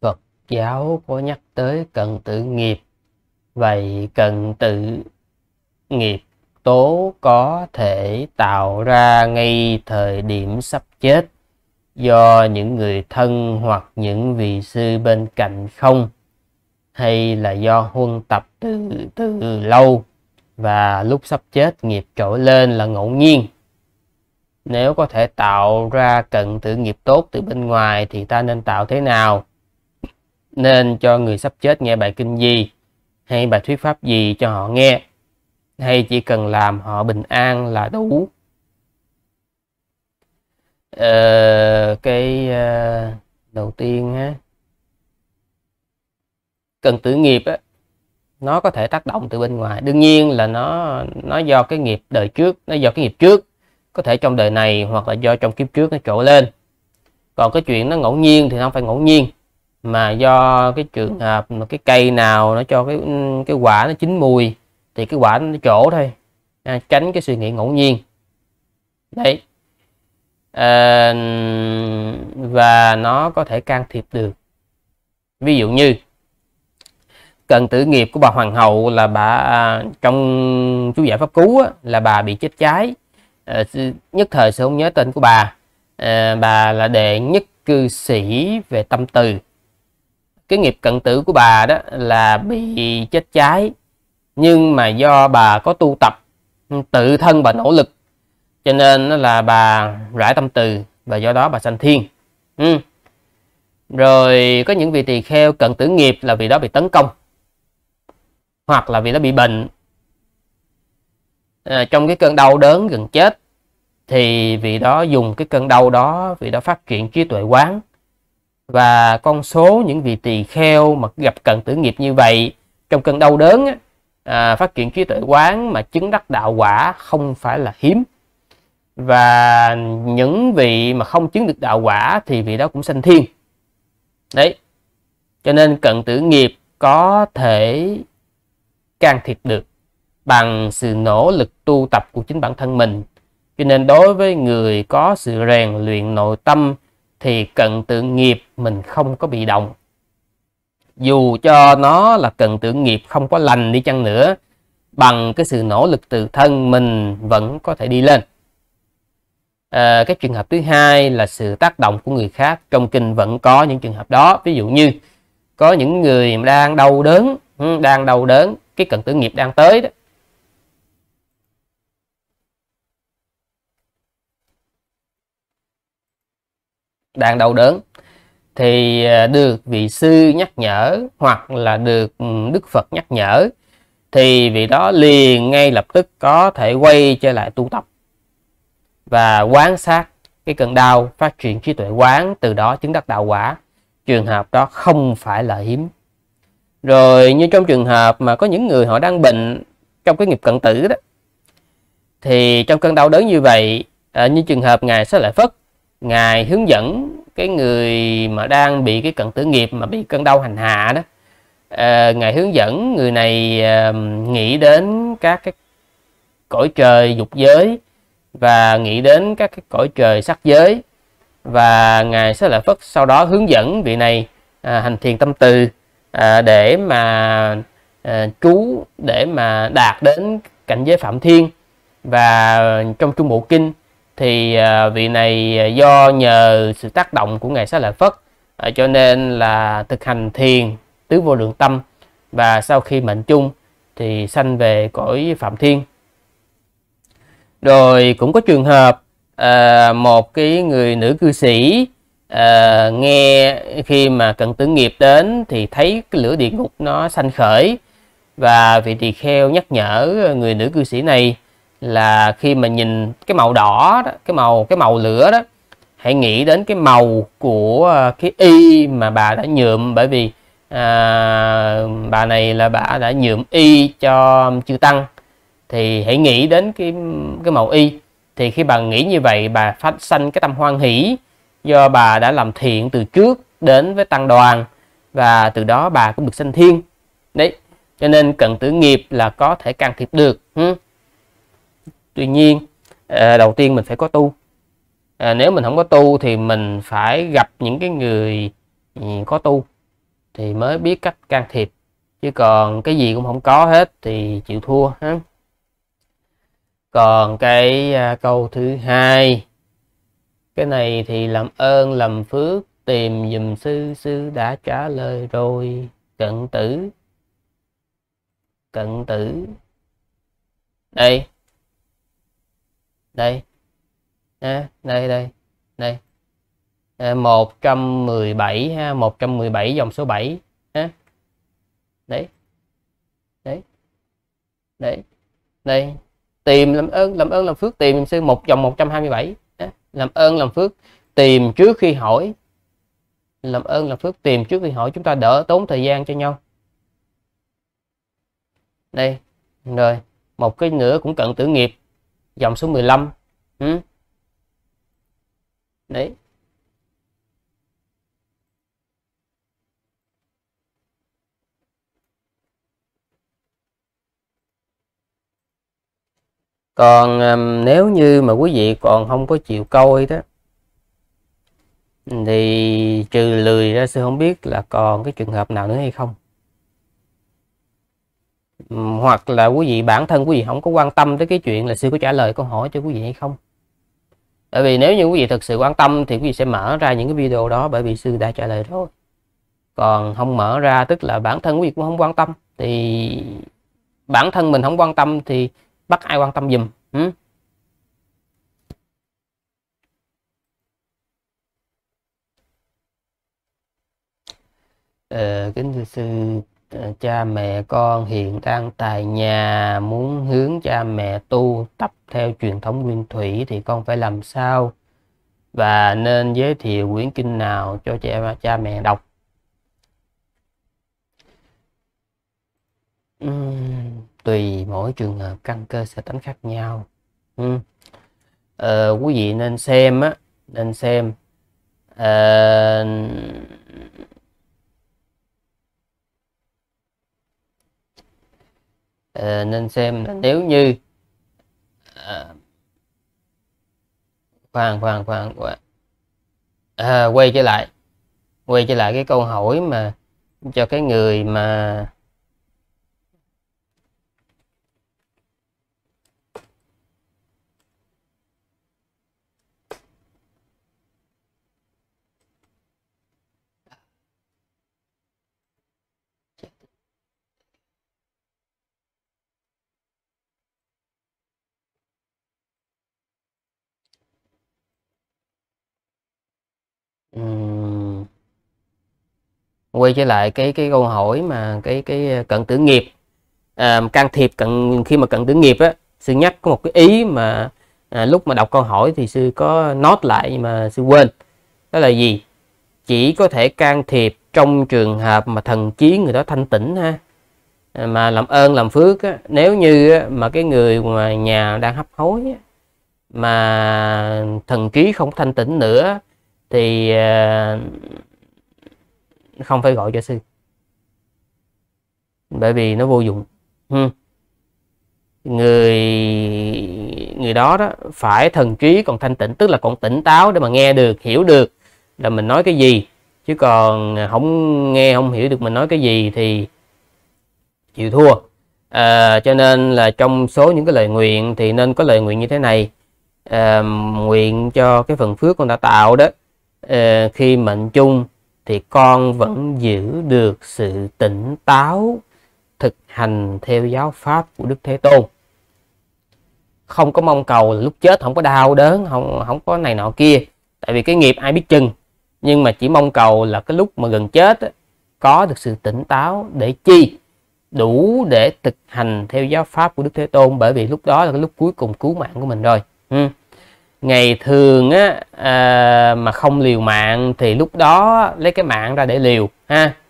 Phật giáo có nhắc tới cần tự nghiệp. Vậy cần tự nghiệp tố có thể tạo ra ngay thời điểm sắp chết do những người thân hoặc những vị sư bên cạnh không? Hay là do huân tập từ lâu và lúc sắp chết nghiệp trỗi lên là ngẫu nhiên? Nếu có thể tạo ra cận tử nghiệp tốt từ bên ngoài thì ta nên tạo thế nào? Nên cho người sắp chết nghe bài kinh gì? Hay bài thuyết pháp gì cho họ nghe? Hay chỉ cần làm họ bình an là đủ? Đầu tiên ha, cận tử nghiệp á, nó có thể tác động từ bên ngoài. Đương nhiên là nó do cái nghiệp đời trước, nó do cái nghiệp trước, có thể trong đời này hoặc là do trong kiếp trước nó trổ lên. Còn cái chuyện nó ngẫu nhiên thì nó không phải ngẫu nhiên, mà do cái trường hợp mà cái cây nào nó cho cái quả nó chín mùi thì cái quả nó trổ thôi, tránh cái suy nghĩ ngẫu nhiên đấy. Và nó có thể can thiệp được. Ví dụ như cận tử nghiệp của bà hoàng hậu là bà trong chú giải pháp cứu á, là bà bị chết cháy. Nhất thời sẽ không nhớ tên của bà. Bà là đệ nhất cư sĩ về tâm từ. Cái nghiệp cận tử của bà đó là bị chết cháy, nhưng mà do bà có tu tập, tự thân bà nỗ lực, cho nên là bà rải tâm từ và do đó bà sanh thiên. Rồi có những vị tỳ kheo cận tử nghiệp là vì đó bị tấn công, hoặc là vì nó bị bệnh. Trong cái cơn đau đớn gần chết thì vị đó dùng cái cơn đau đó, vị đó phát triển trí tuệ quán. Và con số những vị tỳ kheo mà gặp cận tử nghiệp như vậy, trong cơn đau đớn phát triển trí tuệ quán mà chứng đắc đạo quả không phải là hiếm. Và những vị mà không chứng được đạo quả thì vị đó cũng sanh thiên đấy. Cho nên cận tử nghiệp có thể can thiệp được bằng sự nỗ lực tu tập của chính bản thân mình. Cho nên đối với người có sự rèn luyện nội tâm thì cận tử nghiệp mình không có bị động. Dù cho nó là cận tử nghiệp không có lành đi chăng nữa, bằng cái sự nỗ lực tự thân mình vẫn có thể đi lên. Cái trường hợp thứ hai là sự tác động của người khác. Trong kinh vẫn có những trường hợp đó. Ví dụ như có những người đang đau đớn, cái cận tử nghiệp đang tới đó, đang đau đớn, thì được vị sư nhắc nhở hoặc là được Đức Phật nhắc nhở thì vị đó liền ngay lập tức có thể quay trở lại tu tập và quan sát cái cơn đau, phát triển trí tuệ quán, từ đó chứng đắc đạo quả. Trường hợp đó không phải là hiếm. Rồi như trong trường hợp mà có những người họ đang bệnh trong cái nghiệp cận tử đó, thì trong cơn đau đớn như vậy, như trường hợp Ngài Xá Lợi Phất, Ngài hướng dẫn cái người mà đang bị cái cận tử nghiệp mà bị cơn đau hành hạ đó, Ngài hướng dẫn người này nghĩ đến các cái cõi trời dục giới và nghĩ đến các cái cõi trời sắc giới. Và Ngài Xá Lợi Phất sau đó hướng dẫn vị này hành thiền tâm từ, để mà trú, để mà đạt đến cảnh giới Phạm Thiên. Và trong Trung Bộ Kinh thì vị này do nhờ sự tác động của Ngài Xá Lợi Phất cho nên là thực hành thiền tứ vô lượng tâm, và sau khi mệnh chung thì sanh về cõi Phạm Thiên. Rồi cũng có trường hợp một cái người nữ cư sĩ nghe khi mà cận tử nghiệp đến thì thấy cái lửa địa ngục nó sanh khởi, và vị tỳ kheo nhắc nhở người nữ cư sĩ này là khi mà nhìn cái màu đỏ đó, cái màu lửa đó, hãy nghĩ đến cái màu của cái y mà bà đã nhuộm, bởi vì bà này là bà đã nhuộm y cho chư tăng, thì hãy nghĩ đến cái màu y. Thì khi bà nghĩ như vậy, bà phát sanh cái tâm hoan hỷ do bà đã làm thiện từ trước đến với tăng đoàn, và từ đó bà cũng được sanh thiên đấy. Cho nên cận tử nghiệp là có thể can thiệp được. Tuy nhiên đầu tiên mình phải có tu. Nếu mình không có tu thì mình phải gặp những cái người có tu thì mới biết cách can thiệp, chứ còn cái gì cũng không có hết thì chịu thua ha. Còn cái câu thứ hai, cái này thì làm ơn làm phước tìm dùm sư, sư đã trả lời rồi. Cận tử, cận tử, đây đây à, đây đây đây à, 117 ha, 117 dòng số 7 ha. Đấy đấy đấy đây, tìm làm ơn làm phước tìm sư, một dòng 127 ha. Làm ơn làm phước tìm trước khi hỏi, làm ơn làm phước tìm trước khi hỏi, chúng ta đỡ tốn thời gian cho nhau. Đây rồi, một cái nữa cũng cận tử nghiệp, dòng số 15 ừ. Đấy còn nếu như mà quý vị còn không có chịu coi đó thì trừ lười ra, sư không biết là còn cái trường hợp nào nữa hay không, hoặc là quý vị bản thân quý vị không có quan tâm tới cái chuyện là sư có trả lời câu hỏi cho quý vị hay không. Bởi vì nếu như quý vị thực sự quan tâm thì quý vị sẽ mở ra những cái video đó, bởi vì sư đã trả lời thôi. Còn không mở ra tức là bản thân quý vị cũng không quan tâm, thì bản thân mình không quan tâm thì bắt ai quan tâm dùm. Kính thưa sư, cha mẹ con hiện đang tại nhà, muốn hướng cha mẹ tu tập theo truyền thống nguyên thủy thì con phải làm sao, và nên giới thiệu quyển kinh nào cho cha mẹ đọc? Tùy mỗi trường hợp căn cơ sẽ tánh khác nhau. Quý vị nên xem á, nên xem nên xem nếu như quay trở lại cái câu hỏi mà cho cái người mà quay trở lại cái câu hỏi mà cái cận tử nghiệp, can thiệp cận, khi mà cận tử nghiệp á, sư nhắc có một cái ý mà lúc mà đọc câu hỏi thì sư có note lại mà sư quên, đó là gì? Chỉ có thể can thiệp trong trường hợp mà thần trí người đó thanh tịnh ha. Mà làm ơn làm phước á, nếu như á, mà cái người mà nhà đang hấp hối á, mà thần trí không thanh tịnh nữa thì không phải gọi cho sư, bởi vì nó vô dụng. Người đó đó phải thần trí còn thanh tịnh, tức là còn tỉnh táo để mà nghe được, hiểu được là mình nói cái gì, chứ còn không nghe, không hiểu được mình nói cái gì thì chịu thua. Cho nên là trong số những cái lời nguyện thì nên có lời nguyện như thế này, nguyện cho cái phần phước con đã tạo đó, khi mệnh chung thì con vẫn giữ được sự tỉnh táo, thực hành theo giáo pháp của Đức Thế Tôn, không có mong cầu là lúc chết không có đau đớn, không có này nọ kia, tại vì cái nghiệp ai biết chừng, nhưng mà chỉ mong cầu là cái lúc mà gần chết á, có được sự tỉnh táo để chi, đủ để thực hành theo giáo pháp của Đức Thế Tôn, bởi vì lúc đó là cái lúc cuối cùng cứu mạng của mình rồi. Ngày thường á, mà không liều mạng thì lúc đó lấy cái mạng ra để liều ha.